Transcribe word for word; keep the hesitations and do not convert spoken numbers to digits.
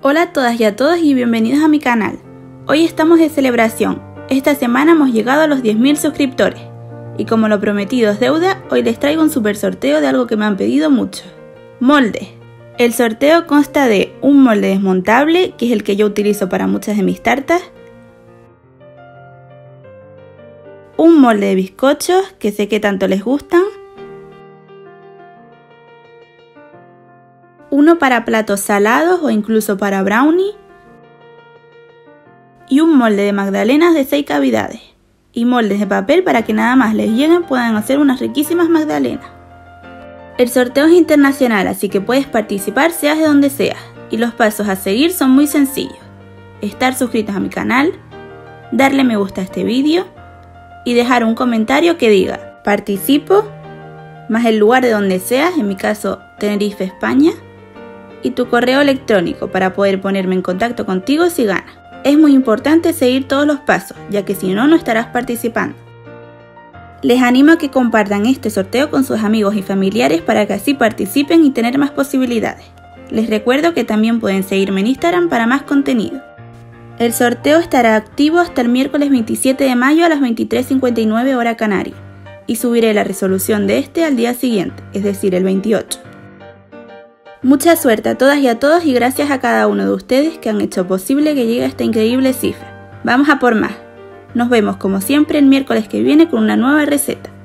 Hola a todas y a todos y bienvenidos a mi canal. Hoy estamos de celebración, esta semana hemos llegado a los diez mil suscriptores. Y como lo prometido es deuda, hoy les traigo un super sorteo de algo que me han pedido mucho. Moldes. El sorteo consta de un molde desmontable, que es el que yo utilizo para muchas de mis tartas. Un molde de bizcochos, que sé que tanto les gustan. Uno para platos salados o incluso para brownie. Y un molde de magdalenas de seis cavidades. Y moldes de papel para que nada más les lleguen puedan hacer unas riquísimas magdalenas. El sorteo es internacional, así que puedes participar seas de donde seas. Y los pasos a seguir son muy sencillos. Estar suscritos a mi canal, darle me gusta a este vídeo y dejar un comentario que diga participo, más el lugar de donde seas, en mi caso Tenerife, España, y tu correo electrónico para poder ponerme en contacto contigo si ganas. Es muy importante seguir todos los pasos, ya que si no, no estarás participando. Les animo a que compartan este sorteo con sus amigos y familiares para que así participen y tener más posibilidades. Les recuerdo que también pueden seguirme en Instagram para más contenido. El sorteo estará activo hasta el miércoles veintisiete de mayo a las veintitrés cincuenta y nueve hora canaria y subiré la resolución de este al día siguiente, es decir, el veintiocho. Mucha suerte a todas y a todos y gracias a cada uno de ustedes que han hecho posible que llegue a esta increíble cifra. Vamos a por más. Nos vemos como siempre el miércoles que viene con una nueva receta.